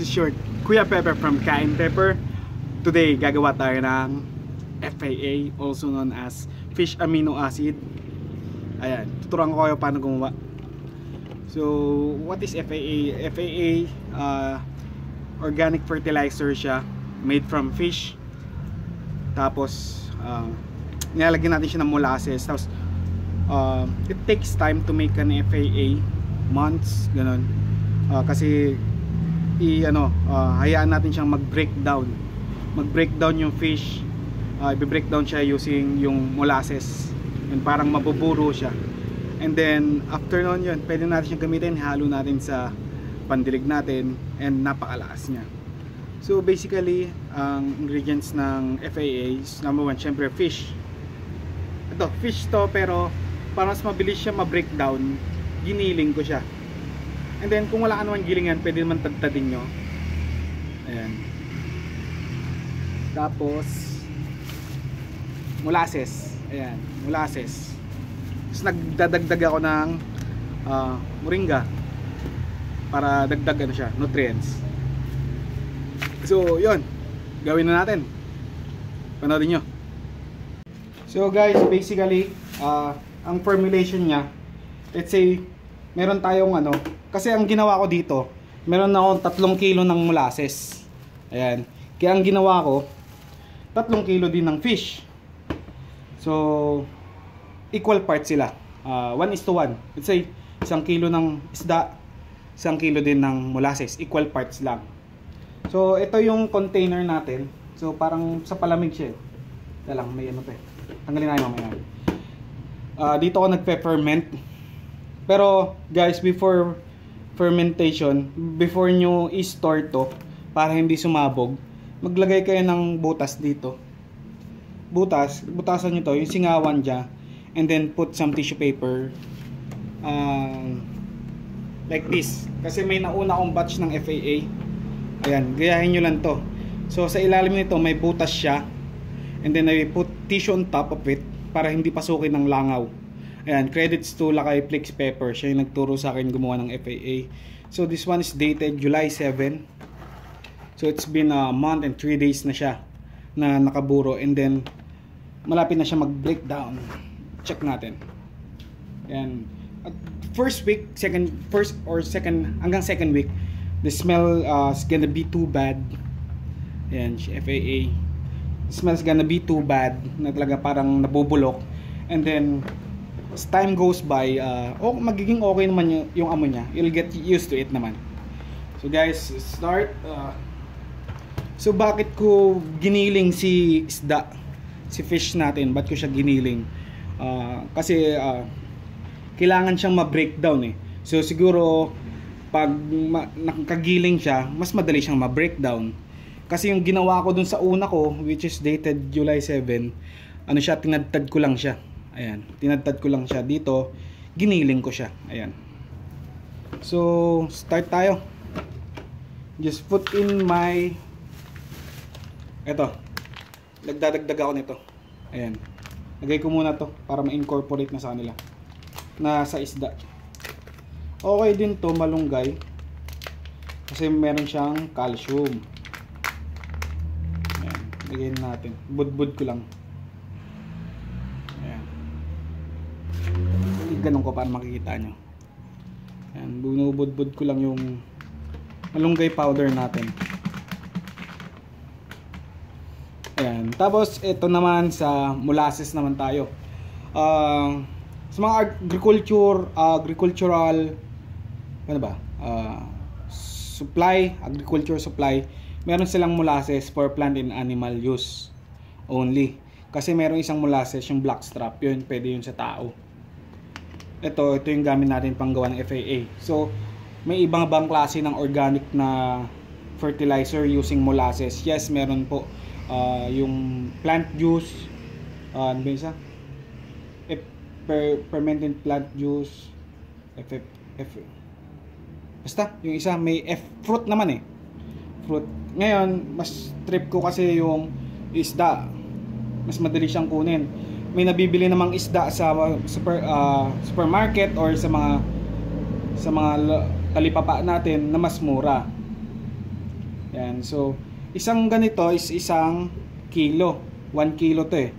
This is your Kuya Pepe from Kain Pepper. Today, gagawa tayo ng FAA, also known as Fish Amino Acid. Ayan, tuturuan ko kayo paano gumawa. So, what is FAA? FAA, organic fertilizer siya, made from fish. Tapos, nilalagyan natin siya ng molasses. Tapos, it takes time to make an FAA. Months, ganun. Kasi, hayaan natin siyang mag-breakdown yung fish. I-breakdown siya using yung molasses, and parang mabuburo siya, and then after noon yun, pwede natin siyang gamitin, halo natin sa pandilig natin, and napakalakas niya. So basically, ang ingredients ng FAA is number 1, syempre fish. Ito, fish to, pero para mas mabilis siya ma-breakdown, giniling ko siya. And then kung wala ka naman gilingan, pwede naman tagtadin nyo. Ayan. Tapos molasses. Ayan, molasses. Tapos nagdadagdag ako ng moringa para dagdag ano siya, nutrients. So yun, gawin na natin. Panoodin nyo. So guys, basically ang formulation niya, let's say meron tayong ano, kasi ang ginawa ko dito, meron na akong 3 kilo ng molasses. Ayan. Kaya ang ginawa ko, 3 kilo din ng fish. So, equal part sila. 1:1. Let's say, 1 kilo ng isda, 1 kilo din ng molasses. Equal parts lang. So, ito yung container natin. So, parang sa palamig siya. Ito lang, may ano pa eh. Tanggalin natin mamaya. Dito ako nagpe-ferment. Pero, guys, before fermentation, before nyo i-store to para hindi sumabog, maglagay kayo ng butas dito. Butasan nyo to, yung singawan dyan, and then put some tissue paper like this, kasi may nauna akong batch ng FAA. Ayan, gayahin nyo lang to. So sa ilalim nito may butas sya, and then I put tissue on top of it para hindi pasukin ng langaw. Ayan, credits to Lakay Flix Pepper, siya yung nagturo sa akin gumawa ng FAA. So this one is dated July 7. So it's been a month and 3 days na siya na nakaburo, and then malapit na siya mag-breakdown. Check natin. Ayan. At first week, hanggang second week, the smell is gonna be too bad. Ayan, FAA. The smell's gonna be too bad, na talaga parang nabubulok. And then as time goes by, magiging okay naman yung amoy niya. You'll get used to it naman. So guys, start. So bakit ko giniling si isda, si fish natin? Bakit ko siya giniling? Kasi kailangan siyang ma-breakdown eh. So siguro pag nakagiling siya, mas madali siyang ma-breakdown. Kasi yung ginawa ko dun sa una ko, which is dated July 7, ano siya, tinadtad ko lang siya. Ayan, tinadtad ko lang siya dito. Giniling ko siya. Ayan. So start tayo. Just put in my... Ito, nagdadagdag ako nito. Ayan, lagay ko muna to para ma-incorporate na sa kanila, na sa isda. Okay din to, malunggay, kasi meron siyang calcium. Ayan, lagayin natin. Budbud ko lang. Ayan, ganun ko para makikita nyo. Ayan, binubudbud ko lang yung malunggay powder natin. Ayan. Tapos ito naman, sa molasses naman tayo. Sa mga agriculture supply, meron silang molasses for plant and animal use only. Kasi meron isang molasses, yung blackstrap, yun pwede yun sa tao. Ito yung gamit natin pang gawa ng FAA. So may ibang klase ng organic na fertilizer using molasses. Yes, meron po. Yung plant juice, fermented plant juice, basta yung isa may fruit naman eh, fruit. Ngayon mas trip ko kasi yung isda, mas madali siyang kunin. May nabibili namang isda sa supermarket or sa mga talipapa natin na mas mura. Yan. So, isang ganito is 1 kilo. 1 kilo to eh.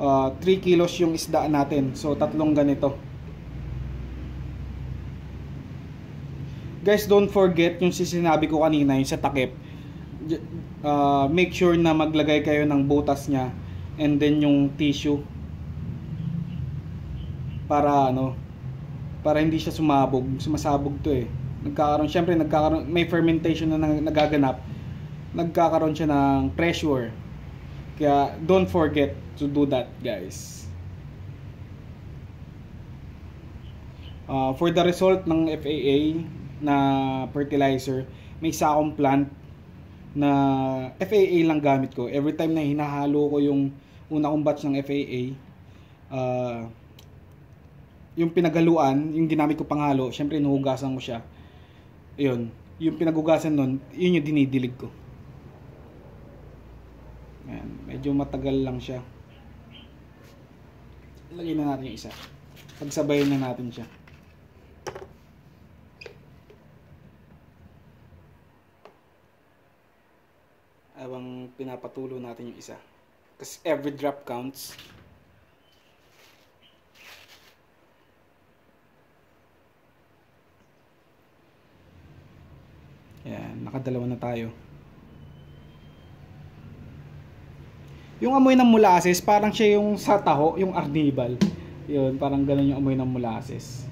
3 kilos yung isda natin. So, 3 ganito. Guys, don't forget yung sinabi ko kanina, yung sa takip. Make sure na maglagay kayo ng butas niya. And then yung tissue. Para ano, para hindi siya sumabog. Sumasabog to eh. Nagkakaroon, syempre nagkakaroon, may fermentation na nagaganap. Nagkakaroon siya ng pressure. Kaya don't forget to do that, guys. For the result ng FAA na fertilizer, may sakong plant na FAA lang gamit ko. Every time na hinahalo ko yung una kong batch ng FAA, yung pinaghaluan, yung ginamit ko panghalo, syempre hinuhugasan ko siya. Ayun, yung pinaghugasan nun, yun yung dinidilig ko. Ayan, medyo matagal lang siya. Lagay na natin yung isa. Pagsabayin na natin siya. Abang pinapatulo natin yung isa. Kasi every drop counts. Ayan, nakadalawa na tayo. Yung amoy ng molasses, parang siya yung sa taho, yung arnibal. Yun, parang ganun yung amoy ng molasses.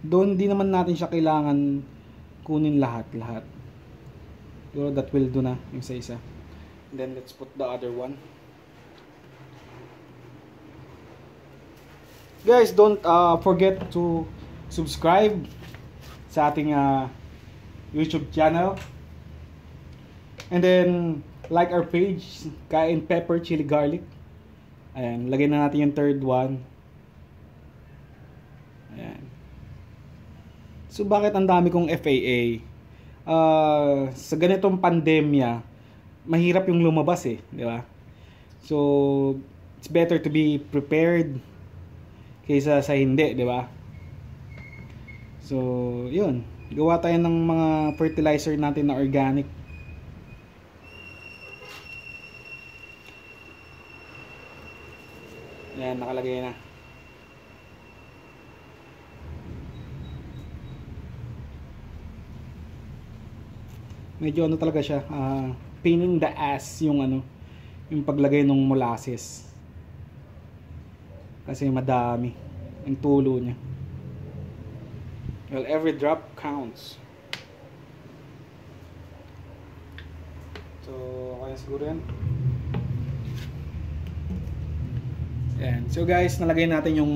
Doon, di naman natin siya kailangan kunin lahat-lahat. Pero that will do na yung sa isa. And then, let's put the other one. Guys, don't forget to subscribe sa ating YouTube channel. And then, like our page, Kain Pepper Chili Garlic. Ayan, lagay na natin yung 3rd one. Ayan. So, bakit ang dami kong FAA? Sa ganitong pandemya, mahirap yung lumabas eh, di ba? So, it's better to be prepared kaysa sa hindi, di ba? So, yun. Gawa tayo ng mga fertilizer natin na organic. Ayan, nakalagay na. Medyo ano talaga siya, pain in the ass yung ano, yung paglagay ng molasses. Kasi madami ang tulo niya. Well, every drop counts. So, kaya siguro yan. And so guys, nalagay natin yung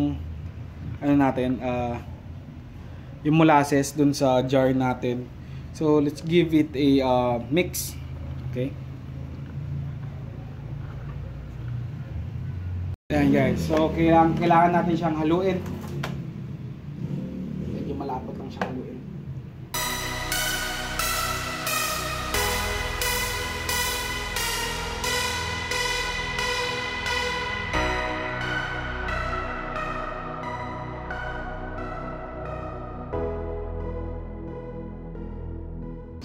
ano natin, yung molasses dun sa jar natin. So, let's give it a mix. Okay? Ayan guys, so kailangan natin siyang haluin. Medyo malapot lang siyang haluin.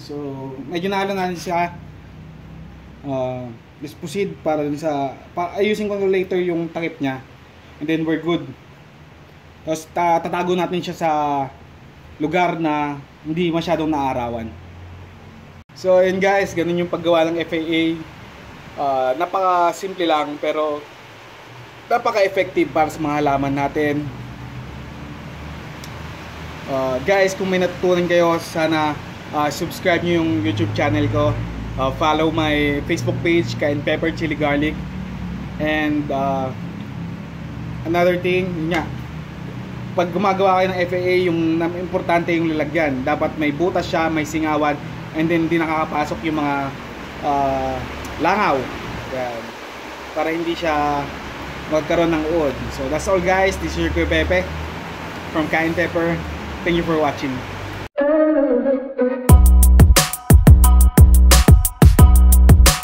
So, medyo nahalo natin siya. Let's proceed para dun sa ayusin ko later yung takip niya, and then we're good. Tapos tatago natin siya sa lugar na hindi masyadong naarawan. So ayun guys, ganun yung paggawa ng FAA. Napaka simple lang pero napaka effective para sa mga halaman natin. Guys, kung may natutunan kayo, sana subscribe nyo yung YouTube channel ko. Follow my Facebook page, Kain Pepper Chili Garlic. And another thing, yun nga, pag gumagawa kayo ng FAA, yung importante yung lalagyan. Dapat may butas siya, may singawan, and then hindi nakakapasok yung mga langaw. Yan. Para hindi siya magkaroon ng uod. So that's all guys, this is your Kuya Pepe from Kain Pepper. Thank you for watching.